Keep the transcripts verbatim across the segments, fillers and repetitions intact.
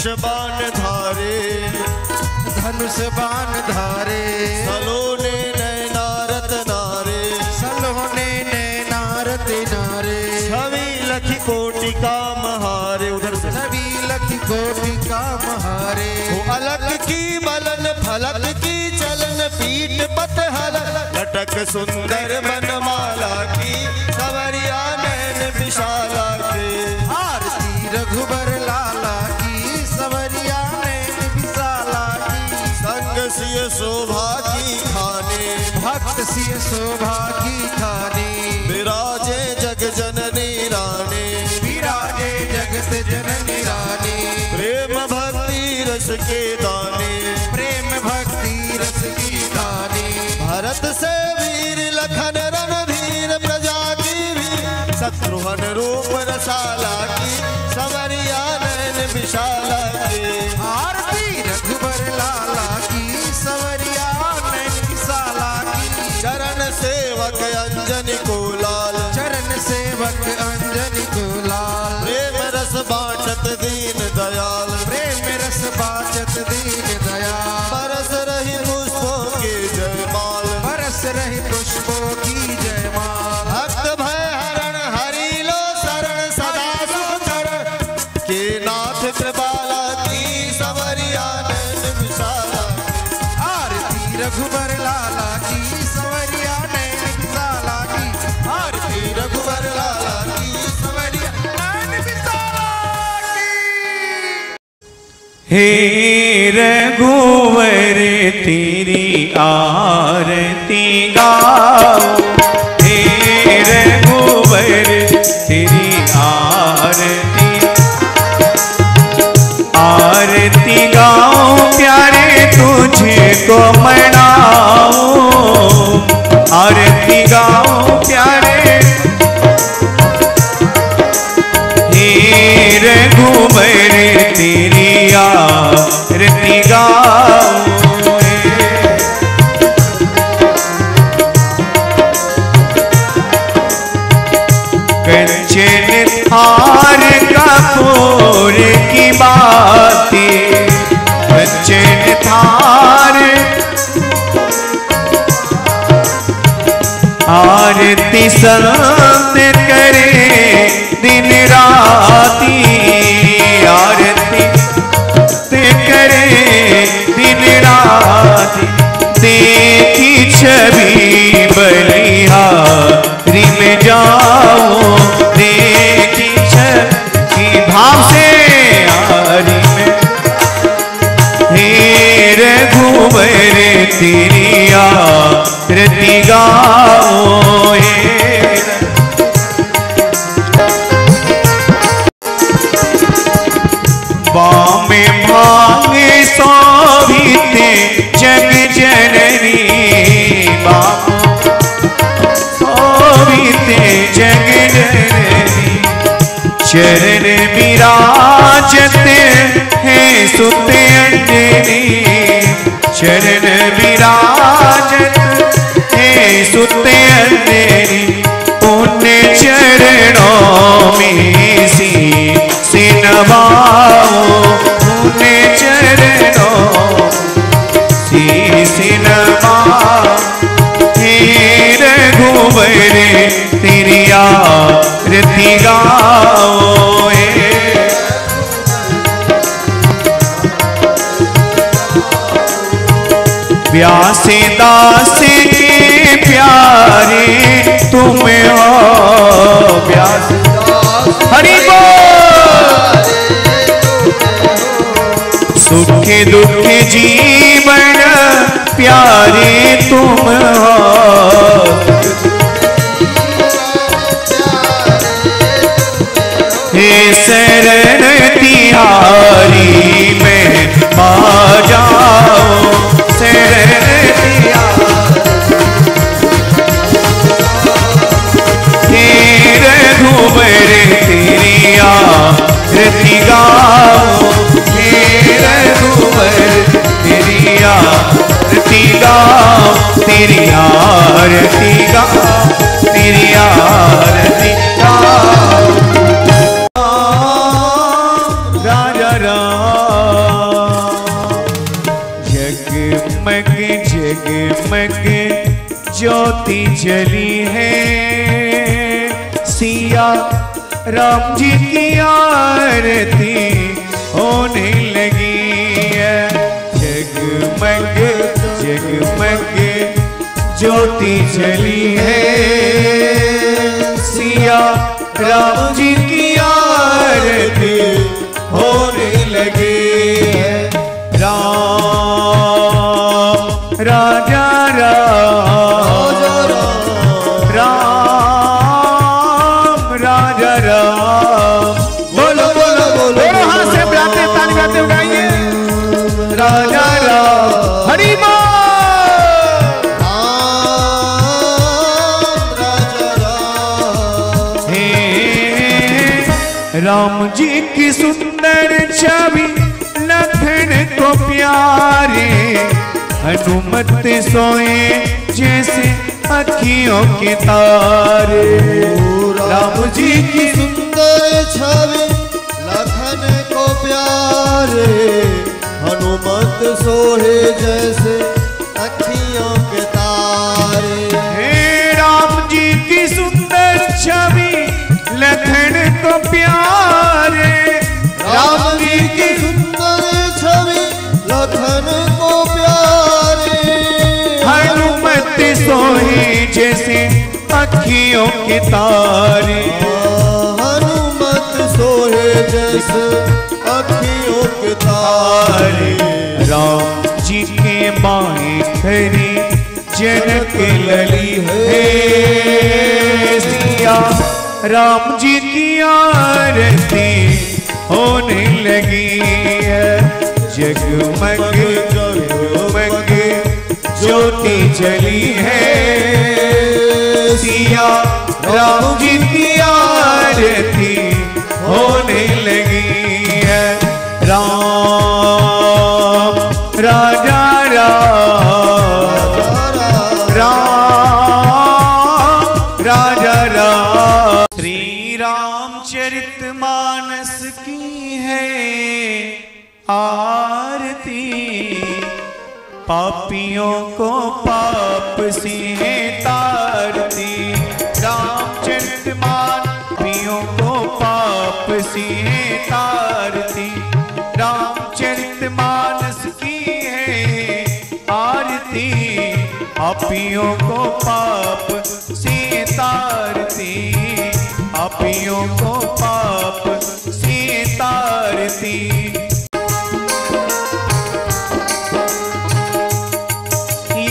धनुष बाण धारे, धनुष बाण धारे, सलोने नैना रतनारे, सलोने नैना रतनारे, छवि लखि कोटि का महारे, उधर से छवि लखि कोटि का महारे। अलग की मलन फलक की चलन पीठ पतहर, लटक सुंदर बनमाला की सवरिया नैन विशाला के, आरती रघुबर लाला की सवरिया नैन विशाला की, संग सिय शोभा की खाने, भक्त सिय शोभा की खाने, विराजे जग जननी रानी, विराजे जगत जननी रानी, प्रेम भक्ति रस के दानी, प्रेम भक्ति रस की दानी, भरत से वीर लखन रणधीर प्रजा की वीर, शत्रुघ्न रूप रसाला की सवरिया नैन विशाला की, आरती रघुबर लाला की सवरिया नैन विशाला की, चरण सेवक अंजनी को लाल, चरण सेवक अंजनी को लाल, प्रेम रस बाँचत दीन दयाल, प्रेम रस बाँचत दीन दयाल, बरस रही पुष्पों की जयमाल, बरस रही पुष्पों की जयमाल, भक्त भय हरण हरि लो शरण सदा सुख धरण, के नाथ कृपाला की सवरिया नैन विशाला, आरती रघुबर लाला की सवरिया नैन विशाला की, आरती रघुबर लाला की सवरिया नैन विशाला की। हे रघुवर तेरी आरती गाओ, हे रघुवर तेरी आरती, आरती गाओ प्यारे तुझको मनाओ, आरती गाओ प्यारे। हे रघुवर तेरी आरती गाओ, कंचन थार कपूर की बातें, कंचन थार, आरती संत करे दिन राती, आरती ते करे दिन राती, देखी छवि बलिहारी में जाओ, देखी छवि भाव से आरी में। हे रघुवर तेरी आरती गाओ, बाम भांग शोभित जग जननी, बाम शोभित जग जननी, चरण विराजते हैं सुत अंजनी, चरण विराजते हैं सुत अंजनी, उन चरणों में सी सिनवाओ, उन्ने चरणों सी सिनवाओ। हे रघुवर तेरी आरती गाओ, व्यास दास के प्यारे तुम हो, व्यास दास हरि बोल, सुख दुख जीवन प्यारे तुम हो, हे शरण तिहारी में पा जाओ, शरण तिहारी। हे रघुवर तेरी आरती गाओ, रघुवर तेरी आरती गाओ, तेरी जली है सिया राम जी की आरती होने लगी है। जगमग जगमग ज्योति जली है सिया राम जी की आरती होने लगी है। राम राजा राम राम राजा राम बोलो बोलो बोलो हाथ से गाते ताली गाते गाइए राजा राम हरि राम जी की सुंदर छवि लखन को प्यारे हनुमत सोए जैसे अखियों के तारे। राम जी की सुंदर छवि लखन को प्यारे हनुमत सोए जैसे अखियों के तारे। हे राम जी की सुंदर छवि लखन को प्यारे राम जी की सुंदर छवि लखन को प्यारे हनुमत सोहे जैसे अखियों के तारे। हनुमत सोहे जैसे अखियों के तारे राम जी के बाएं खरी जनक लली है सिया राम जी की आरती होने लगी है। जगमग जगमग ज्योति जली है सिया राम जी की आरती होने लगी है। राम राजा राम राम राजा राम। रामचरित मानस की है आरती पापियों को पाप से तारती। रामचरित मानपियों को पाप से तारती। रामचरित मानस की है आरती पापियों को पाप से तारती। पापियों को पाप से तारती।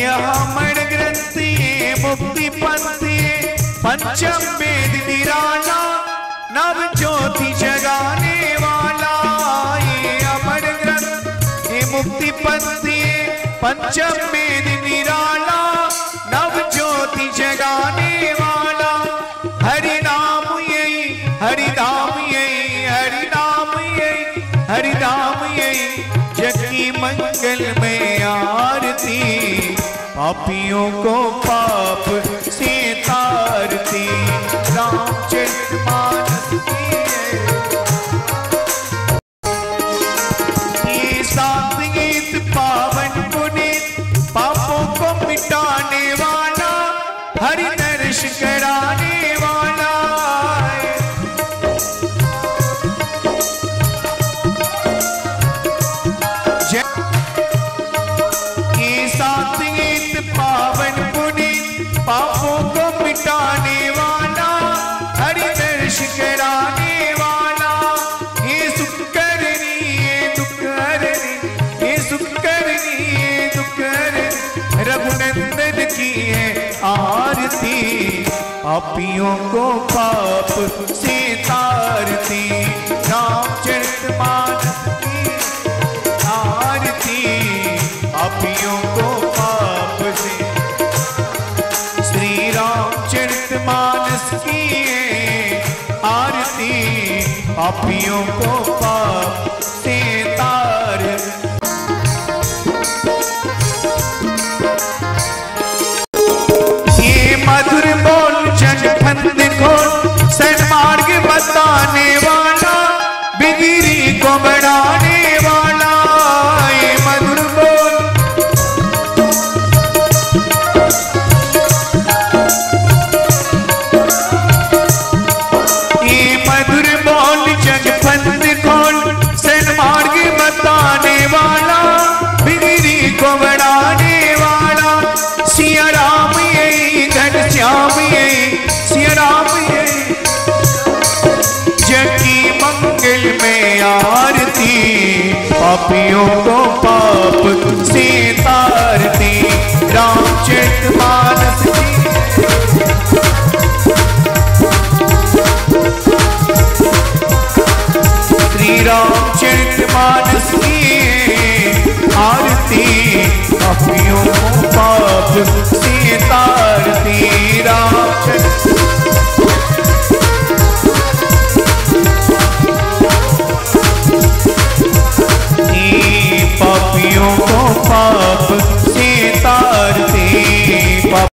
यह मण ग्रंथ मुक्ति पंथ पंचम वेद निराला नव ज्योति जगाने वाला। यह मण ग्रंथ मुक्ति पंथ पंचम वेद निराला नव ज्योति जगाने वाला। हरि हरि नाम यही हरि नाम यही हरि नाम यही जगी मंगल में आरती पापियों को पाप से तारती। रामचरित मानस ये सात गीत पावन पुनीत पापों को मिटाने वाला हरि नर्श कराने वाला। पापों को मिटाने वाला हरि दर्श कराने वाला। ये सुख करनी ये दुख हरनी ये सुख करनी ये दुख हरनी रघुनंदन की है आरती पापियों को पाप से तारती। रामचरितमानस की आरती पापियों को पाप से। रामचरितमानस की आरती पापियों को पाप से तार। ये मधुर बोल जग फंद खोल सन्मार्ग बताने वाला बिगिरी को बढ़ाने वाला। ये मधुर बोल पापियों को पाप सीता